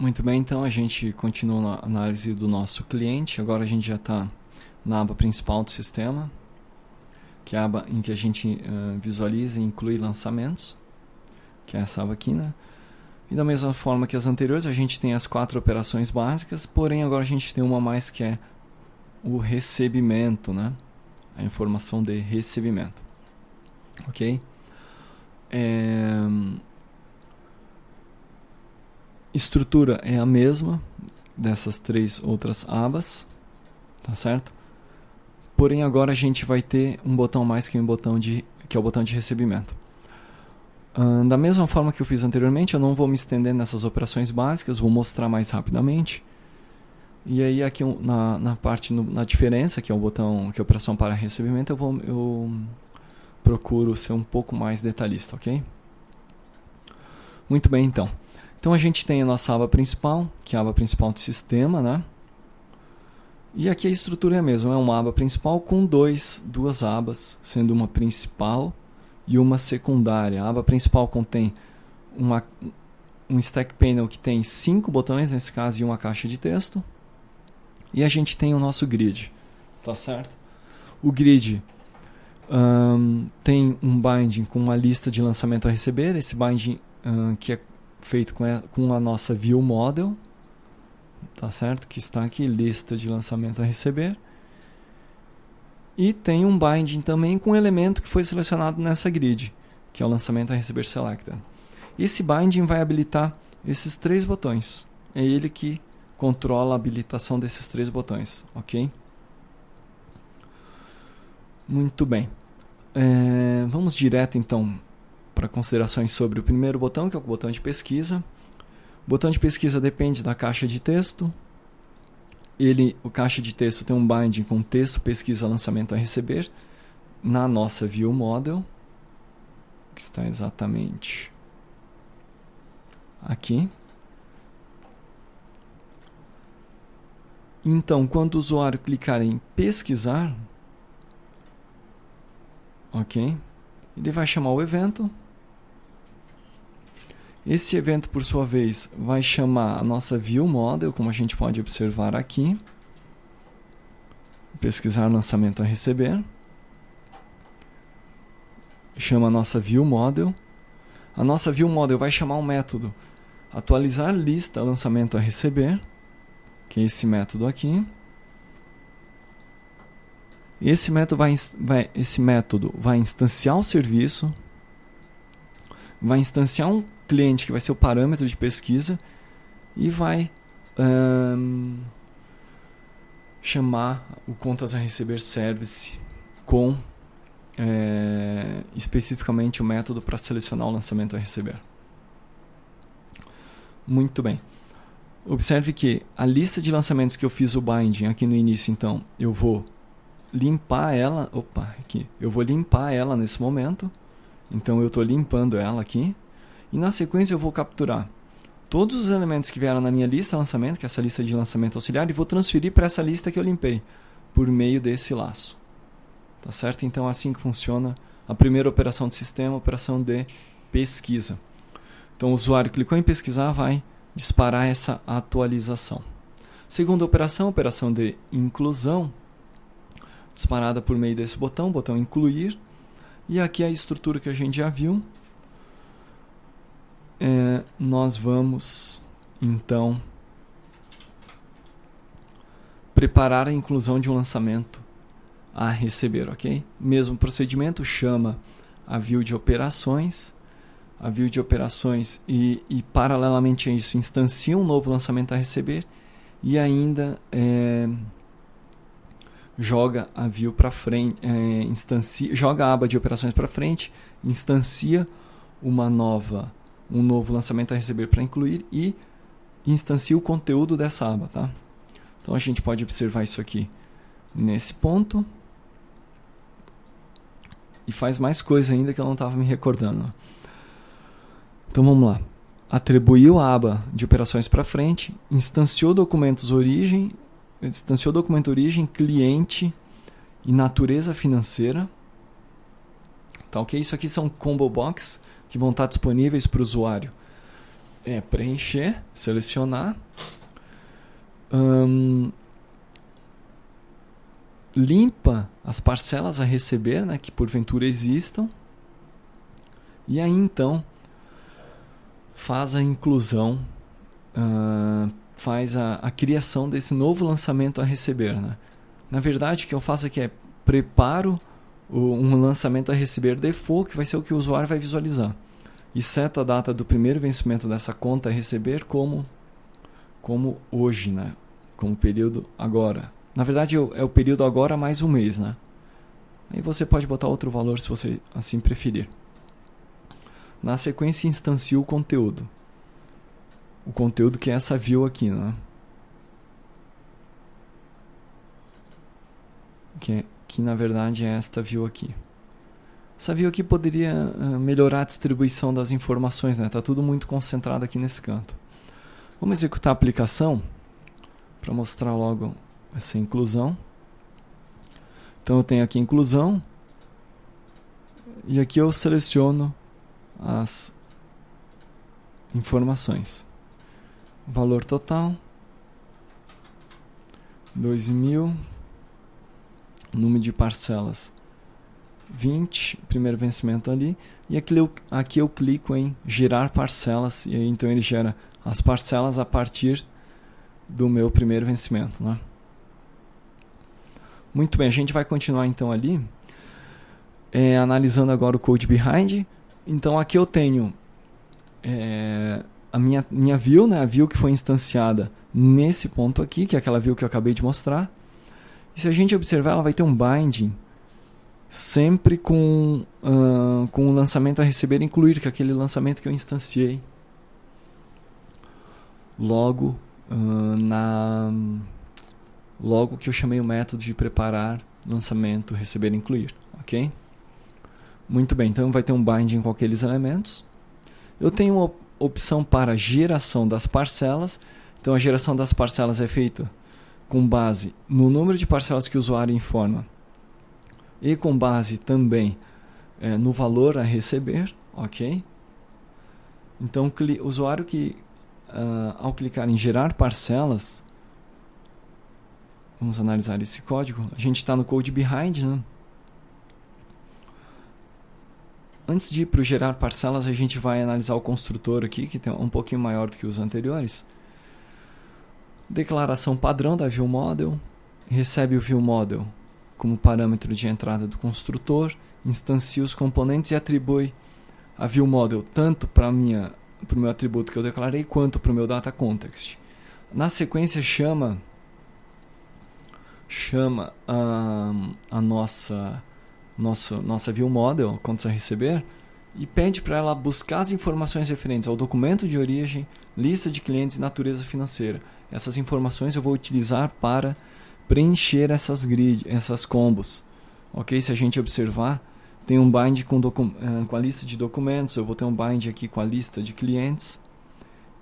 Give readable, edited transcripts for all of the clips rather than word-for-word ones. Muito bem, então a gente continua a análise do nosso cliente. Agora a gente já está na aba principal do sistema, que é a aba em que a gente visualiza e inclui lançamentos, que é essa aba aqui, né? E da mesma forma que as anteriores, a gente tem as 4 operações básicas, porém agora a gente tem uma mais que é o recebimento, né? A informação de recebimento. Ok? Estrutura é a mesma dessas 3 outras abas, tá certo? Porém agora a gente vai ter um botão mais que um botão de que é o botão de recebimento. Da mesma forma que eu fiz anteriormente, eu não vou me estender nessas operações básicas, vou mostrar mais rapidamente. E aí aqui na diferença, que é o botão que é a operação para recebimento, eu procuro ser um pouco mais detalhista, ok? Muito bem, então. Então a gente tem a nossa aba principal, que é a aba principal do sistema, né? E aqui a estrutura é a mesma, é uma aba principal com duas abas, sendo uma principal e uma secundária. A aba principal contém um stack panel que tem 5 botões, nesse caso, e uma caixa de texto. E a gente tem o nosso grid, tá certo? O grid tem um binding com uma lista de lançamento a receber, esse binding que é feito com a nossa view model, tá certo? Que está aqui, lista de lançamento a receber. E tem um binding também com um elemento que foi selecionado nessa grid, que é o lançamento a receber selected. Esse binding vai habilitar esses 3 botões. É ele que controla a habilitação desses 3 botões, ok? Muito bem. Vamos direto então para considerações sobre o primeiro botão, que é o botão de pesquisa. O botão de pesquisa depende da caixa de texto. O caixa de texto tem um binding com texto, pesquisa, lançamento a receber, na nossa view model, que está exatamente aqui. Então, quando o usuário clicar em pesquisar, ok, ele vai chamar o evento. Esse evento, por sua vez, vai chamar a nossa view model, como a gente pode observar aqui. Pesquisar lançamento a receber. Chama a nossa view model. A nossa view model vai chamar um método atualizar lista lançamento a receber, que é esse método aqui. Esse método vai instanciar o serviço, vai instanciar um cliente, que vai ser o parâmetro de pesquisa, e vai chamar o Contas a Receber Service com especificamente o método para selecionar o lançamento a receber. Muito bem. Observe que a lista de lançamentos que eu fiz o binding aqui no início, então, eu vou limpar ela. Eu vou limpar ela nesse momento. Então, eu estou limpando ela aqui. E na sequência eu vou capturar todos os elementos que vieram na minha lista lançamento, que é essa lista de lançamento auxiliar, e vou transferir para essa lista que eu limpei, por meio desse laço. Tá certo? Então é assim que funciona a primeira operação do sistema, a operação de pesquisa. Então o usuário clicou em pesquisar, vai disparar essa atualização. Segunda operação, a operação de inclusão, disparada por meio desse botão, botão incluir. E aqui a estrutura que a gente já viu. Nós vamos, então, preparar a inclusão de um lançamento a receber, ok? Mesmo procedimento, chama a view de operações, e paralelamente a isso, instancia um novo lançamento a receber e ainda joga a view para frente, joga a aba de operações para frente, instancia um novo lançamento a receber para incluir e instancia o conteúdo dessa aba, tá? Então a gente pode observar isso aqui nesse ponto. E faz mais coisa ainda que eu não estava me recordando. Então vamos lá. Atribuiu a aba de operações para frente, instanciou documentos origem, cliente e natureza financeira. Tá, ok? Isso aqui são combo box que vão estar disponíveis para o usuário preencher, selecionar, limpa as parcelas a receber, né, que porventura existam, e aí então faz a inclusão, faz a criação desse novo lançamento a receber, né? Na verdade, o que eu faço aqui é preparo um lançamento a receber default, que vai ser o que o usuário vai visualizar, e seto a data do primeiro vencimento dessa conta a receber como hoje, né? Como período agora. Na verdade, é o período agora mais um mês, né? Aí você pode botar outro valor se você assim preferir. Na sequência, instancio o conteúdo. O conteúdo que é essa view aqui, né? Que na verdade é esta view aqui. Essa view aqui poderia melhorar a distribuição das informações, né? Tá tudo muito concentrado aqui nesse canto. Vamos executar a aplicação para mostrar logo essa inclusão. Então eu tenho aqui inclusão e aqui eu seleciono as informações. Valor total 2000, número de parcelas 20, primeiro vencimento ali, e aqui eu clico em gerar parcelas e aí então ele gera as parcelas a partir do meu primeiro vencimento, né? Muito bem, a gente vai continuar então ali analisando agora o code behind. Então aqui eu tenho a minha view, né? A view que foi instanciada nesse ponto aqui, que é aquela view que eu acabei de mostrar. E se a gente observar, ela vai ter um binding sempre com o lançamento a receber incluir, que é aquele lançamento que eu instanciei logo que eu chamei o método de preparar lançamento receber incluir, ok? Muito bem, então vai ter um binding com aqueles elementos. Eu tenho uma opção para geração das parcelas. Então a geração das parcelas é feita com base no número de parcelas que o usuário informa e com base também no valor a receber, ok? Então o usuário que ao clicar em gerar parcelas, vamos analisar esse código. A gente está no code behind, né? Antes de ir para o gerar parcelas, a gente vai analisar o construtor aqui, que é um pouquinho maior do que os anteriores. Declaração padrão da viewModel. Recebe o viewModel como parâmetro de entrada do construtor. Instancia os componentes e atribui a viewModel tanto para o meu atributo que eu declarei, quanto para o meu dataContext. Na sequência, chama a nossa viewModel, Contas a Receber, e pede para ela buscar as informações referentes ao documento de origem, lista de clientes e natureza financeira. Essas informações eu vou utilizar para preencher essas combos. Ok? Se a gente observar, tem um bind com a lista de documentos, eu vou ter um bind aqui com a lista de clientes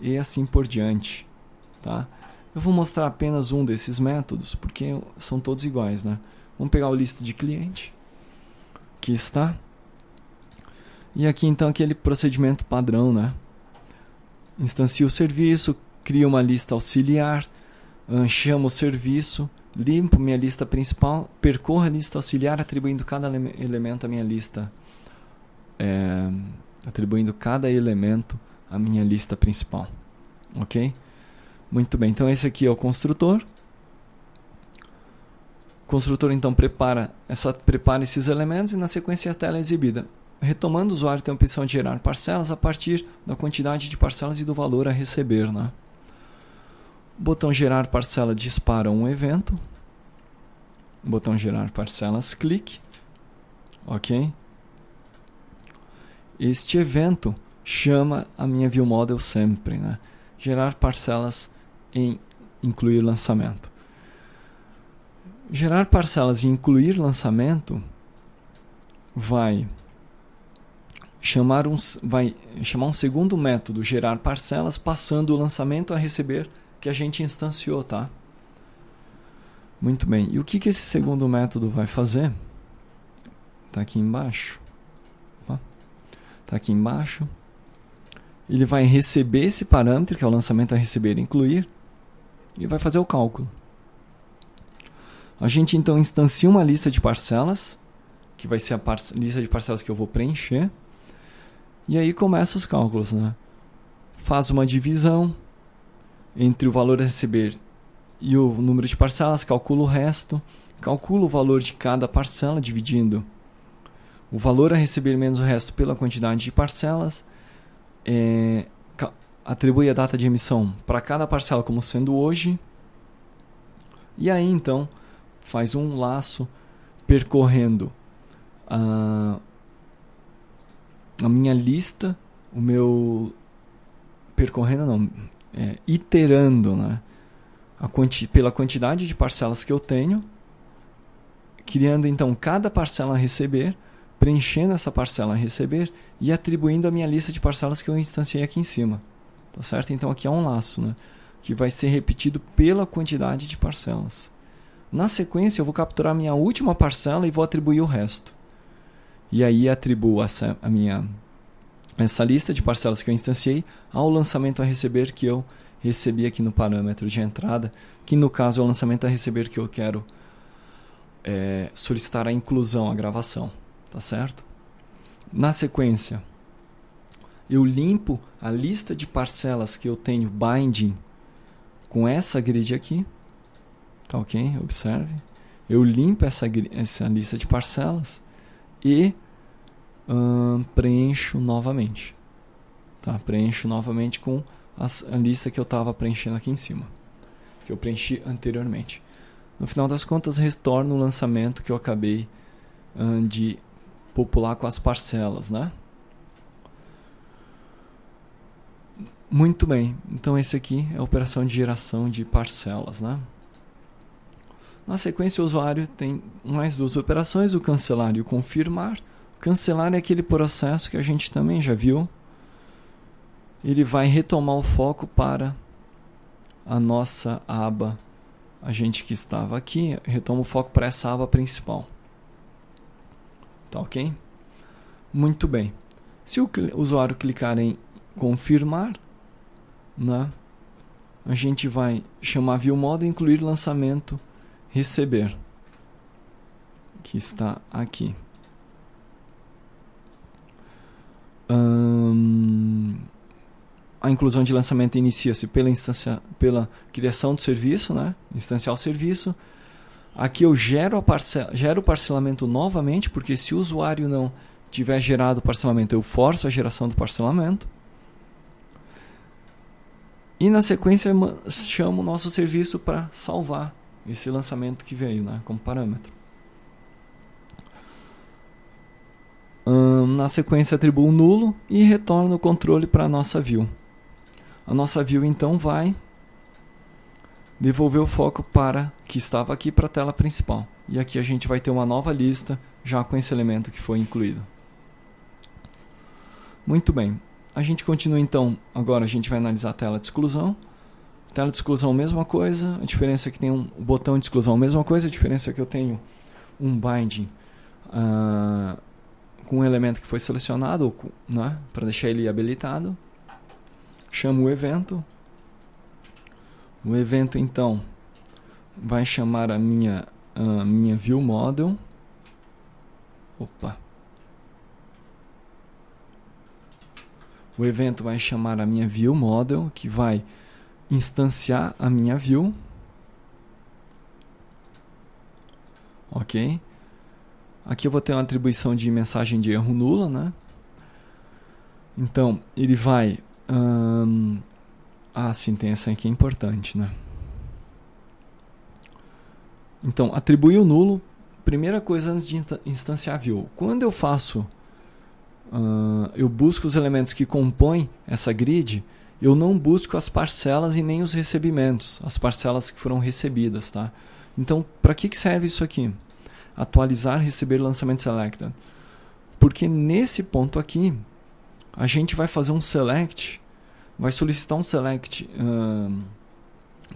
e assim por diante. Tá? Eu vou mostrar apenas um desses métodos, porque são todos iguais, né? Vamos pegar a lista de cliente. Aqui está. E aqui então aquele procedimento padrão, né? Instancia o serviço, cria uma lista auxiliar, chama o serviço, limpo minha lista principal, percorra a lista auxiliar atribuindo cada elemento à minha lista, principal, ok? Muito bem, então esse aqui é o construtor. O construtor então prepara esses elementos e na sequência a tela é exibida. Retomando, o usuário tem a opção de gerar parcelas a partir da quantidade de parcelas e do valor a receber, né? O botão gerar parcela dispara um evento. O botão gerar parcelas clique. Ok? Este evento chama a minha viewModel sempre, né? Gerar parcelas em incluir lançamento. Gerar parcelas e incluir lançamento vai chamar um segundo método, gerar parcelas, passando o lançamento a receber que a gente instanciou, tá? Muito bem. E o que esse segundo método vai fazer? Tá aqui embaixo. ele vai receber esse parâmetro, que é o lançamento a receber e incluir, e vai fazer o cálculo. A gente então instancia uma lista de parcelas, que vai ser a lista de parcelas que eu vou preencher, e aí começa os cálculos, né? Faz uma divisão entre o valor a receber e o número de parcelas, calcula o resto, calcula o valor de cada parcela, dividindo o valor a receber menos o resto pela quantidade de parcelas, atribui a data de emissão para cada parcela como sendo hoje, e aí então faz um laço percorrendo a minha lista, o meu... Percorrendo não, iterando, né? Pela quantidade de parcelas que eu tenho, criando então cada parcela a receber, preenchendo essa parcela a receber e atribuindo a minha lista de parcelas que eu instanciei aqui em cima. Tá certo? Então aqui é um laço, né? Que vai ser repetido pela quantidade de parcelas. Na sequência eu vou capturar a minha última parcela e vou atribuir o resto. E aí atribuo essa lista de parcelas que eu instanciei ao lançamento a receber que eu recebi aqui no parâmetro de entrada, que no caso é o lançamento a receber que eu quero solicitar a inclusão, a gravação, tá certo? Na sequência, eu limpo a lista de parcelas que eu tenho binding com essa grid aqui, tá ok? Observe, eu limpo essa lista de parcelas e preencho novamente, tá? Preencho novamente com a lista que eu estava preenchendo aqui em cima, que eu preenchi anteriormente. No final das contas, retorno o lançamento que eu acabei de popular com as parcelas, né? Muito bem, então esse aqui é a operação de geração de parcelas, né? Na sequência, o usuário tem mais duas operações, o cancelar e o confirmar. Cancelar é aquele processo que a gente também já viu. Ele vai retomar o foco para a nossa aba. A gente que estava aqui, retoma o foco para essa aba principal. Tá ok? Muito bem. Se o usuário clicar em confirmar, né, a gente vai chamar viewModel e incluir lançamento receber, que está aqui. A inclusão de lançamento inicia-se pela criação do serviço, né? Instanciar o serviço. Aqui eu gero o parcelamento novamente, porque se o usuário não tiver gerado o parcelamento, eu forço a geração do parcelamento. E na sequência eu chamo o nosso serviço para salvar esse lançamento que veio, né? Como parâmetro. Na sequência atribuo nulo e retorno o controle para a nossa view. A nossa view então vai devolver o foco para que estava aqui para a tela principal. E aqui a gente vai ter uma nova lista já com esse elemento que foi incluído. Muito bem. A gente continua então. Agora a gente vai analisar a tela de exclusão. Tela de exclusão, mesma coisa. A diferença é que tem um botão de exclusão, mesma coisa. A diferença é que eu tenho um binding com o elemento que foi selecionado, né, para deixar ele habilitado. Chamo o evento. O evento então vai chamar a minha viewModel. O evento vai chamar a minha viewModel, que vai instanciar a minha view. Ok. Aqui eu vou ter uma atribuição de mensagem de erro nula, né? Então, ele vai... sim, tem essa aqui, é importante, né? Então, atribuir o nulo. Primeira coisa antes de instanciar a view. Quando eu faço... eu busco os elementos que compõem essa grid, eu não busco as parcelas e nem os recebimentos. As parcelas que foram recebidas, tá? Então, para que serve isso aqui? Atualizar, receber lançamento selected. Porque nesse ponto aqui, a gente vai fazer um select, vai solicitar um select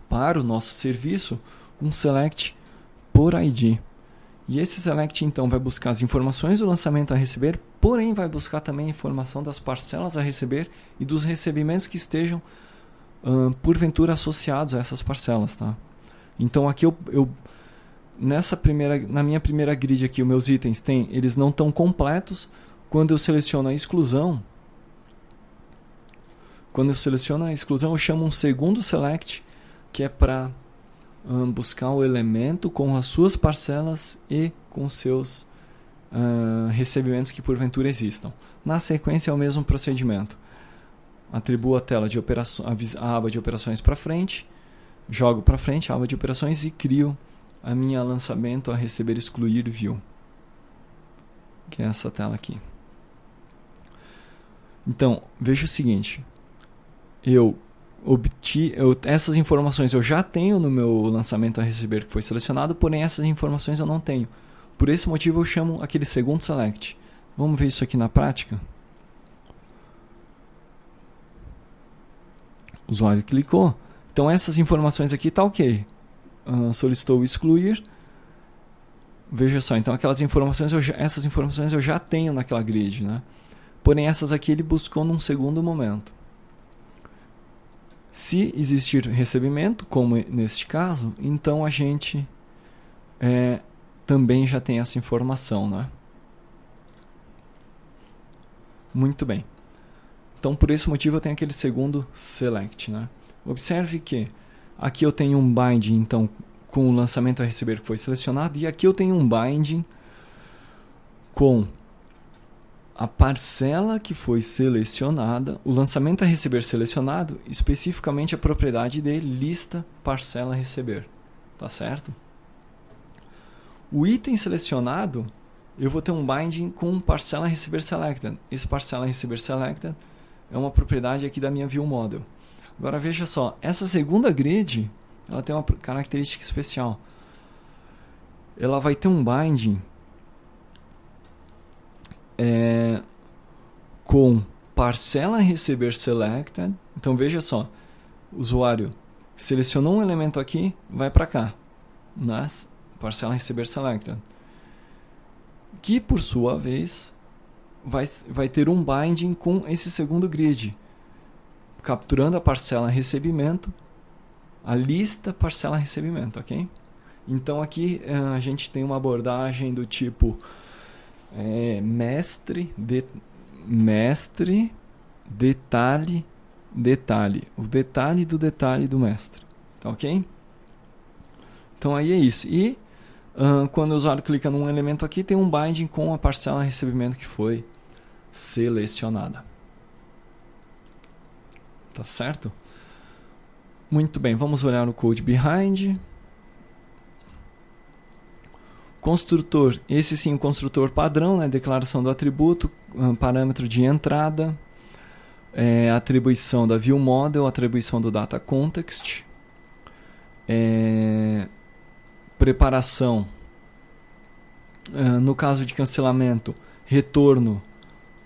para o nosso serviço, um select por ID. E esse select então vai buscar as informações do lançamento a receber, porém vai buscar também a informação das parcelas a receber e dos recebimentos que estejam porventura associados a essas parcelas, tá? Então aqui na minha primeira grid aqui, os meus itens eles não estão completos. Quando eu seleciono a exclusão, eu chamo um segundo select que é para buscar o elemento com as suas parcelas e com seus recebimentos que porventura existam. Na sequência é o mesmo procedimento. Atribuo a tela de operações, a aba de operações para frente, jogo para frente a aba de operações e crio a minha lançamento a receber excluir view, que é essa tela aqui. Então veja o seguinte, essas informações eu já tenho no meu lançamento a receber que foi selecionado, porém essas informações eu não tenho. Por esse motivo eu chamo aquele segundo select. Vamos ver isso aqui na prática? O usuário clicou. Então essas informações aqui tá ok. Solicitou excluir. Veja só, então essas informações eu já tenho naquela grid, né? Porém essas aqui ele buscou num segundo momento. Se existir recebimento, como neste caso, então a gente também já tem essa informação, né? Muito bem. Então, por esse motivo, eu tenho aquele segundo select, né? Observe que aqui eu tenho um binding, então, com o lançamento a receber que foi selecionado, e aqui eu tenho um binding com a parcela que foi selecionada, o lançamento a receber selecionado, especificamente a propriedade de lista parcela receber, tá certo? O item selecionado, eu vou ter um binding com parcela receber selected. Esse parcela receber selected é uma propriedade aqui da minha view model. Agora veja só, essa segunda grid, ela tem uma característica especial. Ela vai ter um binding com parcela receber selected. Então veja só, o usuário selecionou um elemento aqui, vai para cá, nas parcela receber selected, que por sua vez vai ter um binding com esse segundo grid, capturando a parcela recebimento, a lista parcela recebimento, ok? Então aqui a gente tem uma abordagem do tipo mestre, detalhe, detalhe. O detalhe do mestre. Tá ok? Então aí é isso. E quando o usuário clica num elemento aqui, tem um binding com a parcela recebimento que foi selecionada. Tá certo? Muito bem, vamos olhar o code behind. Construtor, esse sim o construtor padrão, né? Declaração do atributo, parâmetro de entrada, atribuição da viewModel, atribuição do dataContext, preparação, no caso de cancelamento, retorno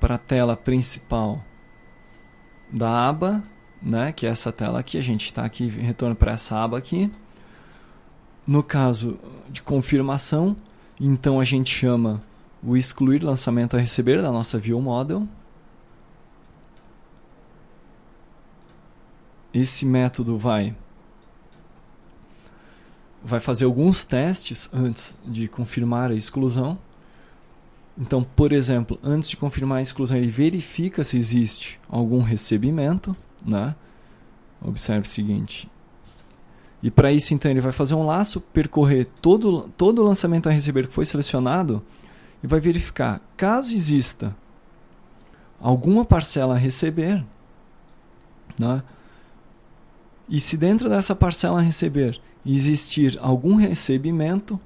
para a tela principal da aba, né? Que é essa tela aqui, a gente está aqui, retorno para essa aba aqui. No caso de confirmação, então a gente chama o excluir lançamento a receber da nossa viewModel. Esse método vai fazer alguns testes antes de confirmar a exclusão. Então, por exemplo, antes de confirmar a exclusão, ele verifica se existe algum recebimento, né? Observe o seguinte. E para isso, então, ele vai fazer um laço, percorrer todo o lançamento a receber que foi selecionado e vai verificar, caso exista alguma parcela a receber, né? E se dentro dessa parcela a receber existir algum recebimento,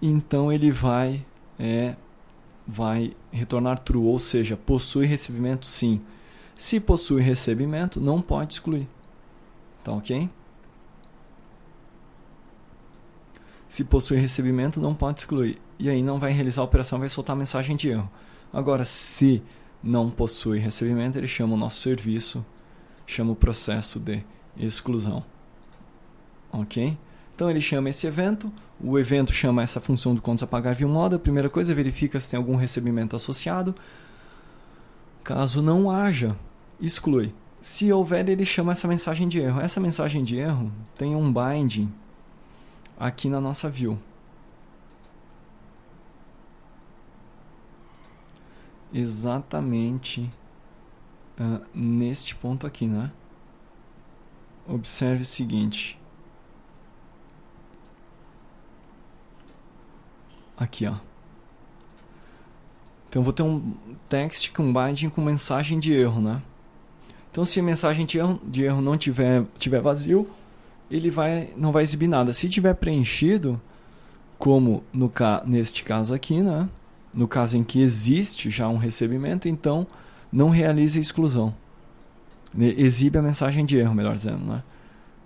então ele vai retornar true, ou seja, possui recebimento sim. Se possui recebimento, não pode excluir. Tá ok? Se possui recebimento, não pode excluir. E aí não vai realizar a operação, vai soltar a mensagem de erro. Agora, se não possui recebimento, ele chama o nosso serviço, chama o processo de exclusão. Ok? Então ele chama esse evento, o evento chama essa função do contas a pagar via modo. A primeira coisa, verifica se tem algum recebimento associado. Caso não haja, exclui. Se houver, ele chama essa mensagem de erro. Essa mensagem de erro tem um binding aqui na nossa view. Exatamente neste ponto aqui, né? Observe o seguinte. Aqui, ó. Então, eu vou ter um text com binding com mensagem de erro, né? Então, se a mensagem de erro não tiver vazio, ele não vai exibir nada. Se tiver preenchido, como neste caso aqui, né? No caso em que existe já um recebimento, então não realiza a exclusão. Exibe a mensagem de erro, melhor dizendo, né?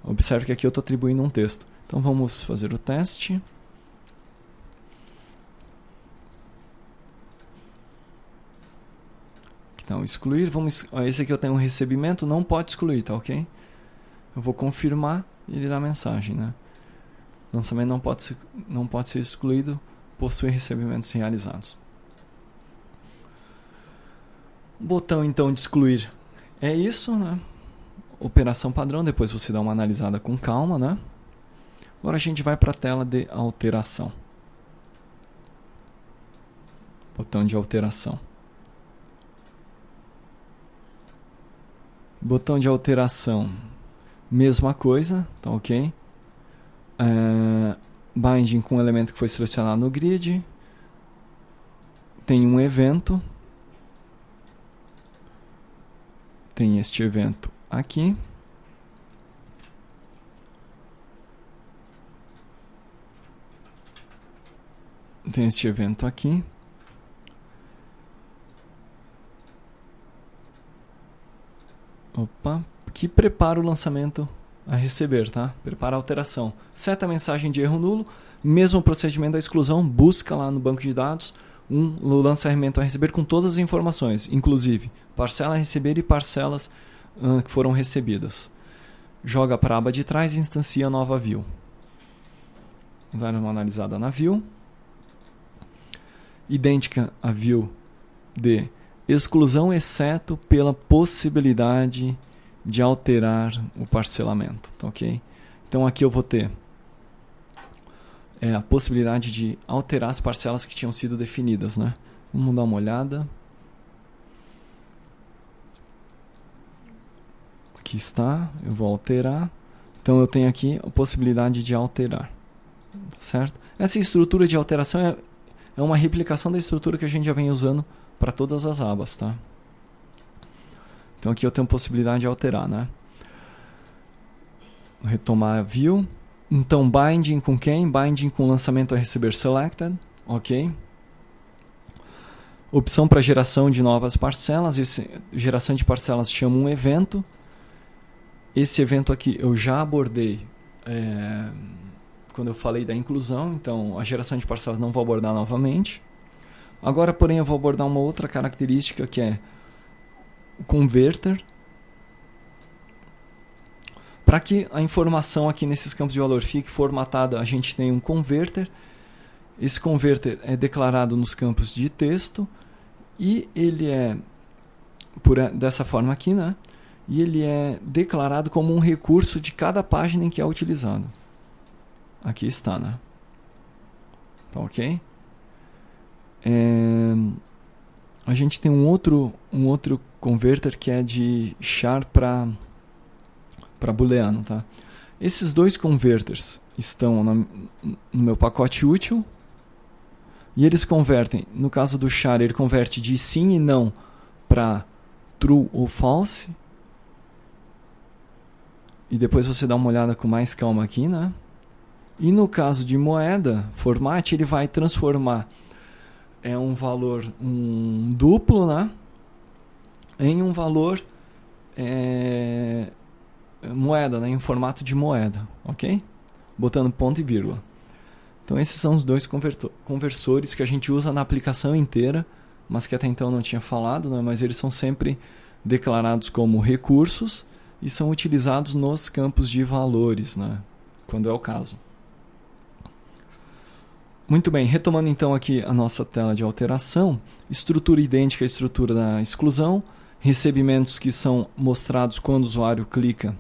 Observe que aqui eu estou atribuindo um texto. Então, vamos fazer o teste. Então, excluir, esse aqui eu tenho um recebimento, não pode excluir, tá ok? Eu vou confirmar e ele dá a mensagem, né? Lançamento não pode ser excluído, possui recebimentos realizados. O botão, então, de excluir é isso, né? Operação padrão, depois você dá uma analisada com calma, né? Agora a gente vai para a tela de alteração. Botão de alteração. Botão de alteração, mesma coisa, tá ok? Binding com o elemento que foi selecionado no grid. Tem um evento. Tem este evento aqui. Tem este evento aqui. Opa, que prepara o lançamento a receber, tá? Prepara a alteração. Seta a mensagem de erro nulo, mesmo procedimento da exclusão, busca lá no banco de dados um lançamento a receber com todas as informações, inclusive parcela a receber e parcelas que foram recebidas. Joga para a aba de trás e instancia nova view. Vamos dar uma analisada na view. Idêntica à view de exclusão, exceto pela possibilidade de alterar o parcelamento, tá ok? Então aqui eu vou ter a possibilidade de alterar as parcelas que tinham sido definidas, né? Vamos dar uma olhada. Aqui está, eu vou alterar. Então eu tenho aqui a possibilidade de alterar, certo? Essa estrutura de alteração é uma replicação da estrutura que a gente já vem usando para todas as abas, tá? Então aqui eu tenho possibilidade de alterar, né? Vou retomar a view. Então binding com quem? Binding com lançamento a receber selected, ok? Opção para geração de novas parcelas. Geração de parcelas chama um evento. Esse evento aqui eu já abordei quando eu falei da inclusão, então a geração de parcelas não vou abordar novamente. Agora, porém, eu vou abordar uma outra característica que é o converter. Para que a informação aqui nesses campos de valor fique formatada, a gente tem um converter. Esse converter é declarado nos campos de texto e ele é dessa forma aqui, né? E ele é declarado como um recurso de cada página em que é utilizado. Aqui está, né? Tá ok? A gente tem um outro converter que é de char para booleano, tá? Esses dois converters estão no meu pacote útil e eles convertem, no caso do char ele converte de sim e não para true ou false, e depois você dá uma olhada com mais calma aqui, né? E no caso de moeda, format, ele vai transformar um valor duplo, né? Em um valor moeda, né? Em um formato de moeda, ok? Botando ponto e vírgula. Então esses são os dois conversores que a gente usa na aplicação inteira, mas que até então não tinha falado, né? Mas eles são sempre declarados como recursos e são utilizados nos campos de valores, né? Quando é o caso. Muito bem, retomando então aqui a nossa tela de alteração, estrutura idêntica à estrutura da exclusão, recebimentos que são mostrados quando o usuário clica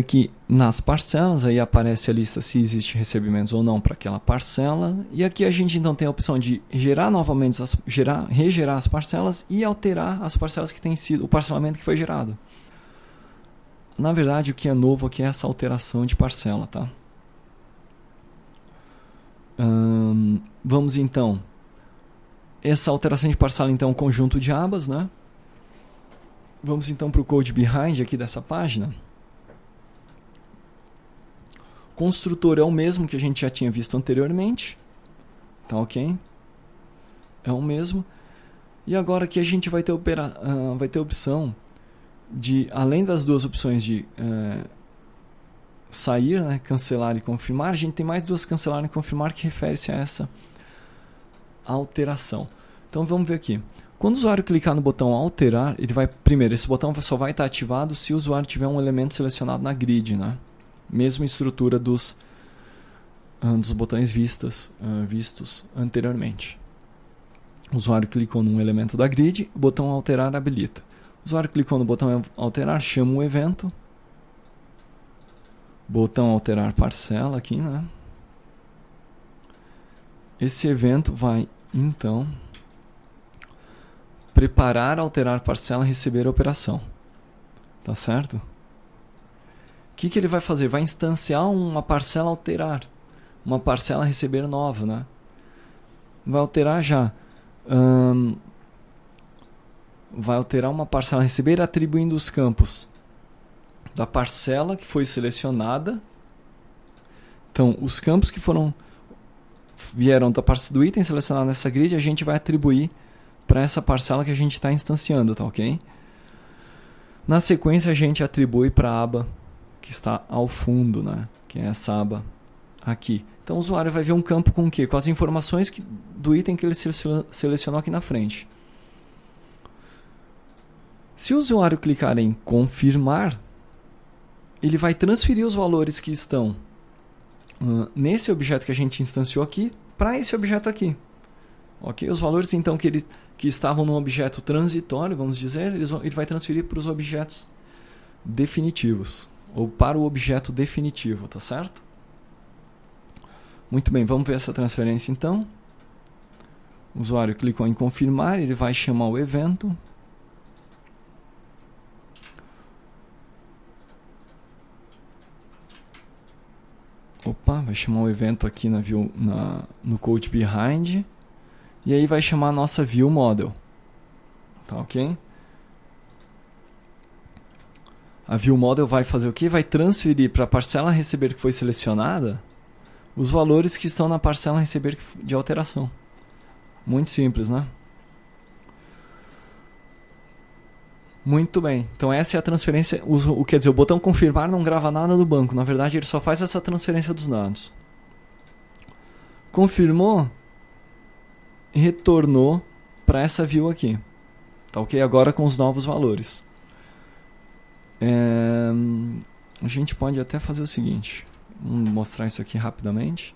aqui nas parcelas, aí aparece a lista se existe recebimentos ou não para aquela parcela, e aqui a gente então tem a opção de gerar novamente, regerar as parcelas e alterar as parcelas que tem sido, o parcelamento que foi gerado. Na verdade, o que é novo aqui é essa alteração de parcela, tá? Vamos então, essa alteração de parcela então é um conjunto de abas, né? Vamos então para o code behind aqui dessa página. Construtor é o mesmo que a gente já tinha visto anteriormente, tá ok? É o mesmo. E agora aqui a gente vai ter, a opção de, além das duas opções de sair, né, cancelar e confirmar, a gente tem mais duas, cancelar e confirmar, que refere-se a essa alteração. Então vamos ver aqui. Quando o usuário clicar no botão alterar, ele vai, primeiro, esse botão só vai estar ativado se o usuário tiver um elemento selecionado na grid, né? Mesma estrutura dos botões vistos anteriormente. O usuário clicou num elemento da grid, o botão alterar habilita. O usuário clicou no botão alterar, chama o evento. Botão alterar parcela aqui, né? Esse evento vai, então, preparar, alterar parcela, receber a operação. Tá certo? O que que ele vai fazer? Vai instanciar uma parcela alterar, uma parcela receber nova, né? Vai alterar já. Vai alterar uma parcela receber atribuindo os campos da parcela que foi selecionada. Então, os campos que vieram da parte do item selecionado nessa grid, a gente vai atribuir para essa parcela que a gente está instanciando, tá ok? Na sequência, a gente atribui para a aba que está ao fundo, né? Que é essa aba aqui. Então, o usuário vai ver um campo com o quê? Com as informações do item que ele selecionou aqui na frente. Se o usuário clicar em confirmar, ele vai transferir os valores que estão nesse objeto que a gente instanciou aqui para esse objeto aqui. Okay? Os valores então que estavam num objeto transitório, vamos dizer, ele vai transferir para os objetos definitivos. Ou para o objeto definitivo, tá certo? Muito bem, vamos ver essa transferência então. O usuário clicou em confirmar, ele vai chamar o evento. Opa, vai chamar o evento aqui no code behind. E aí vai chamar a nossa view model. Tá ok? A view model vai fazer o quê? Vai transferir para a parcela receber que foi selecionada os valores que estão na parcela receber de alteração. Muito simples, né? Muito bem, então essa é a transferência, quer dizer, o botão confirmar não grava nada do banco, na verdade ele só faz essa transferência dos dados. Confirmou, retornou para essa view aqui, tá ok? Agora com os novos valores. A gente pode até fazer o seguinte, vamos mostrar isso aqui rapidamente.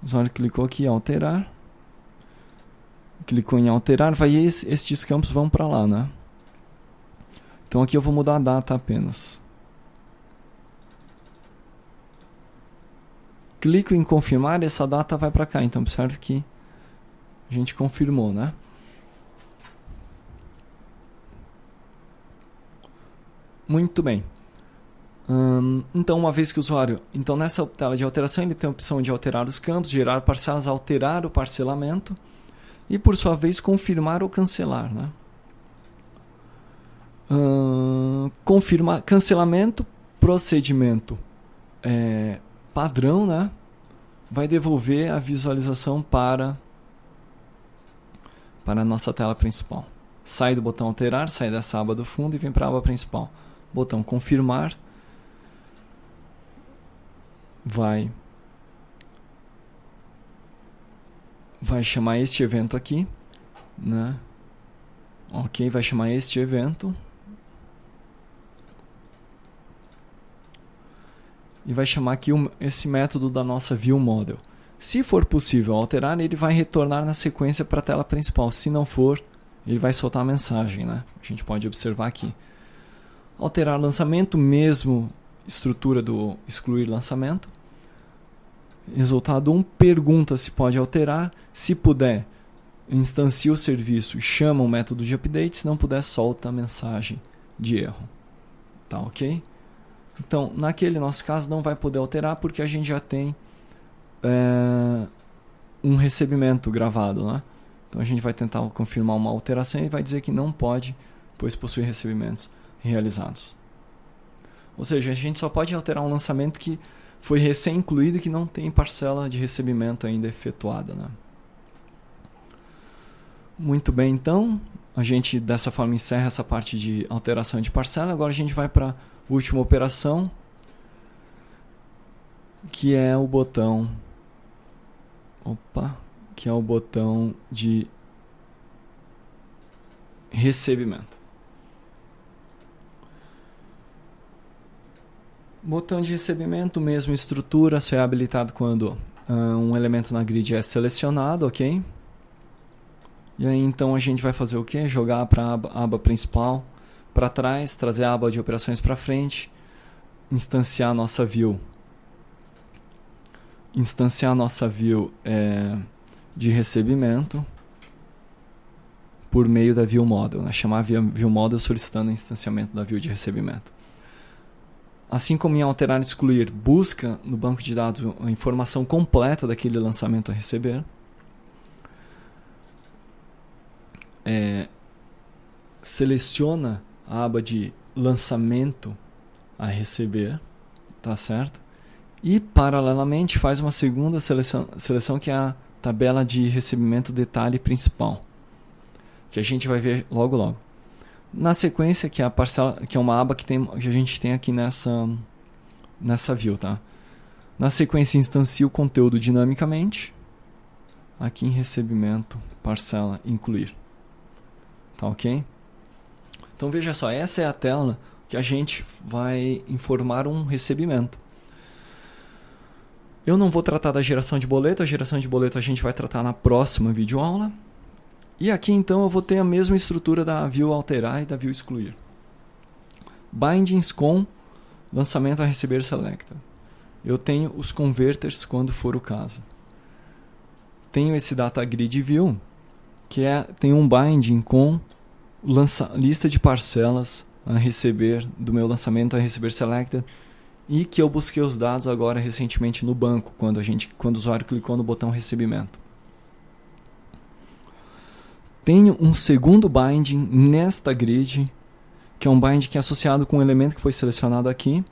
O usuário clicou aqui em alterar. Clicou em alterar, vai estes campos vão para lá, né? Então aqui eu vou mudar a data apenas. Clico em confirmar, essa data vai para cá, então observe que a gente confirmou, né? Muito bem. Então, uma vez que o usuário, então nessa tela de alteração ele tem a opção de alterar os campos, gerar parcelas, alterar o parcelamento. E, por sua vez, confirmar ou cancelar, né? Cancelamento, procedimento padrão, né? Vai devolver a visualização para a nossa tela principal. Sai do botão alterar, sai dessa aba do fundo e vem para a aba principal. Botão confirmar. Vai chamar este evento aqui, né? Ok, vai chamar este evento. e vai chamar aqui esse método da nossa viewModel. Se for possível alterar, ele vai retornar na sequência para a tela principal. Se não for, ele vai soltar a mensagem, né? A gente pode observar aqui. Alterar lançamento, mesmo estrutura do excluir lançamento. Resultado 1, pergunta se pode alterar. Se puder, instancia o serviço e chama o método de update. Se não puder, solta a mensagem de erro. Tá ok? Então, naquele nosso caso, não vai poder alterar porque a gente já tem um recebimento gravado, né? Então, a gente vai tentar confirmar uma alteração e vai dizer que não pode, pois possui recebimentos realizados. Ou seja, a gente só pode alterar um lançamento que foi recém-incluído e que não tem parcela de recebimento ainda efetuada, né? Muito bem, então, a gente dessa forma encerra essa parte de alteração de parcela. Agora a gente vai para a última operação, que é o botão de recebimento. Botão de recebimento, mesma estrutura, só é habilitado quando um elemento na grid é selecionado, ok? E aí então a gente vai fazer o que? Jogar para a aba principal, para trás, trazer a aba de operações para frente, instanciar a nossa view. Instanciar a nossa view de recebimento por meio da viewModel, né? Chamar a viewModel solicitando o instanciamento da view de recebimento. Assim como em alterar e excluir, busca no banco de dados a informação completa daquele lançamento a receber. Seleciona a aba de lançamento a receber, tá certo? E paralelamente faz uma segunda seleção que é a tabela de recebimento detalhe principal, que a gente vai ver logo logo. Na sequência, que é a parcela, que é uma aba que a gente tem aqui nessa view, tá? Na sequência instancia o conteúdo dinamicamente aqui em recebimento, parcela, incluir. Tá ok? Então veja só, essa é a tela que a gente vai informar um recebimento. Eu não vou tratar da geração de boleto, a geração de boleto a gente vai tratar na próxima videoaula. E aqui então eu vou ter a mesma estrutura da view alterar e da view excluir. Bindings com lançamento a receber selecta. Eu tenho os converters quando for o caso. Tenho esse data grid view, que tem um binding com lista de parcelas a receber do meu lançamento a receber selected, e que eu busquei os dados agora recentemente no banco, quando o usuário clicou no botão recebimento. Tenho um segundo binding nesta grid, que é um binding que é associado com o elemento que foi selecionado aqui,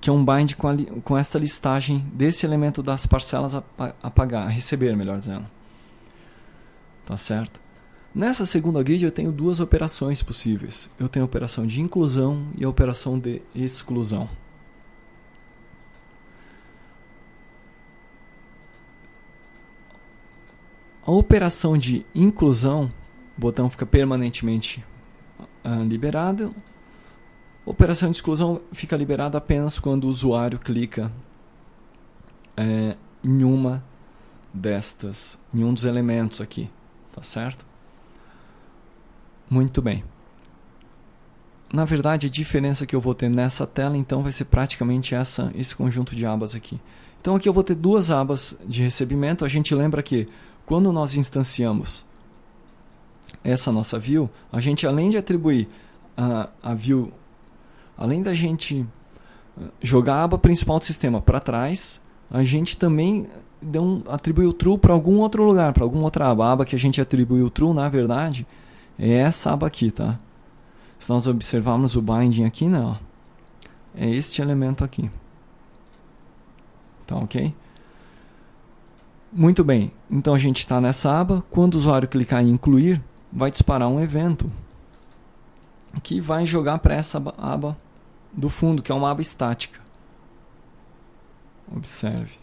que é um binding com esta listagem desse elemento das parcelas a receber, melhor dizendo. Tá certo? Nessa segunda grid eu tenho duas operações possíveis. Eu tenho a operação de inclusão e a operação de exclusão. A operação de inclusão, o botão fica permanentemente liberado. A operação de exclusão fica liberada apenas quando o usuário clica em uma destas, em um dos elementos aqui. Tá certo? Muito bem. Na verdade, a diferença que eu vou ter nessa tela, então, vai ser praticamente esse conjunto de abas aqui. Então, aqui eu vou ter duas abas de recebimento. A gente lembra que quando nós instanciamos essa nossa view, a gente, além de atribuir a view, além da gente jogar a aba principal do sistema para trás, a gente também atribuiu true para algum outro lugar, para alguma outra aba. A aba que a gente atribuiu true, na verdade, é essa aba aqui, tá? Se nós observarmos o binding aqui, né, ó, é este elemento aqui. Tá ok? Muito bem, então a gente está nessa aba. Quando o usuário clicar em incluir, vai disparar um evento que vai jogar para essa aba do fundo, que é uma aba estática. Observe.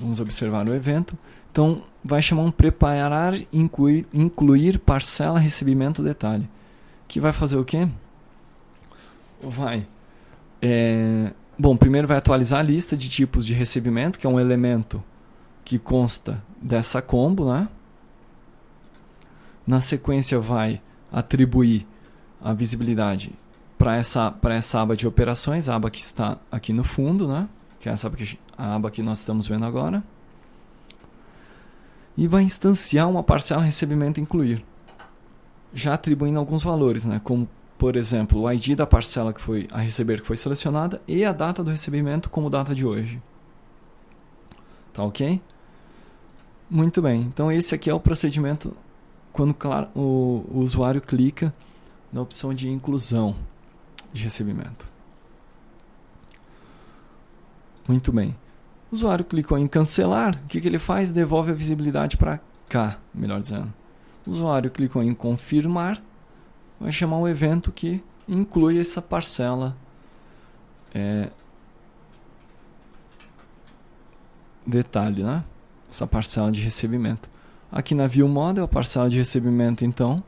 Vamos observar o evento. Então, vai chamar um preparar, incluir, parcela, recebimento, detalhe. Que vai fazer o quê? Vai... Bom, primeiro vai atualizar a lista de tipos de recebimento, que é um elemento que consta dessa combo, né? Na sequência vai atribuir a visibilidade para essa aba de operações, a aba que está aqui no fundo, né? Que é essa aba que nós estamos vendo agora. E vai instanciar uma parcela recebimento incluir, já atribuindo alguns valores, né? Como, por exemplo, o ID da parcela que foi a receber, que foi selecionada, e a data do recebimento como data de hoje. Tá ok? Muito bem. Então esse aqui é o procedimento quando o usuário clica na opção de inclusão de recebimento. Muito bem. O usuário clicou em cancelar. O que ele faz? Devolve a visibilidade para cá, melhor dizendo. O usuário clicou em confirmar. Vai chamar um evento que inclui essa parcela detalhe, né? Essa parcela de recebimento. Aqui na ViewModel, a parcela de recebimento, então,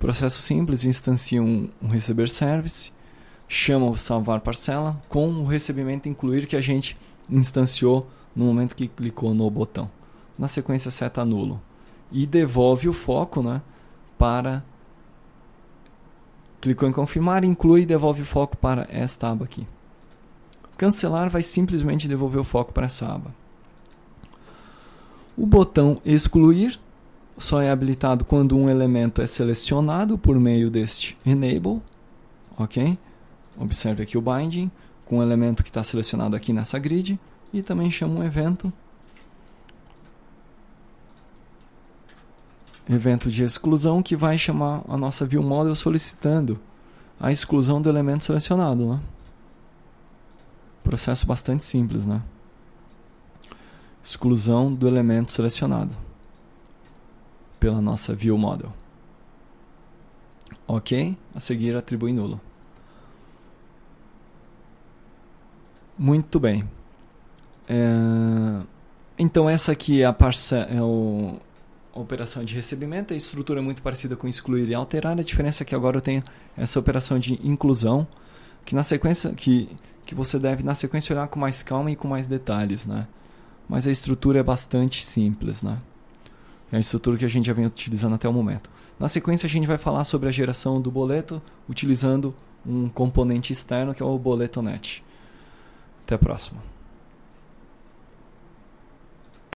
processo simples, instancia um receber service, chama o salvar parcela com o recebimento incluir que a gente instanciou no momento que clicou no botão. Na sequência, seta nulo. E devolve o foco, né, para... Clicou em confirmar, inclui e devolve o foco para esta aba aqui. Cancelar vai simplesmente devolver o foco para essa aba. O botão excluir só é habilitado quando um elemento é selecionado por meio deste enable. Ok? Observe aqui o binding com o elemento que está selecionado aqui nessa grid. E também chama um evento. Evento de exclusão que vai chamar a nossa ViewModel solicitando a exclusão do elemento selecionado, né? Processo bastante simples, né? Exclusão do elemento selecionado pela nossa ViewModel. Ok? A seguir, atribui nulo. Muito bem. Então, essa aqui é a operação de recebimento. A estrutura é muito parecida com excluir e alterar. A diferença é que agora eu tenho essa operação de inclusão, que na sequência que você deve na sequência olhar com mais calma e com mais detalhes, né? Mas a estrutura é bastante simples, né? É a estrutura que a gente já vem utilizando até o momento. Na sequência a gente vai falar sobre a geração do boleto utilizando um componente externo que é o BoletoNet. Até a próxima.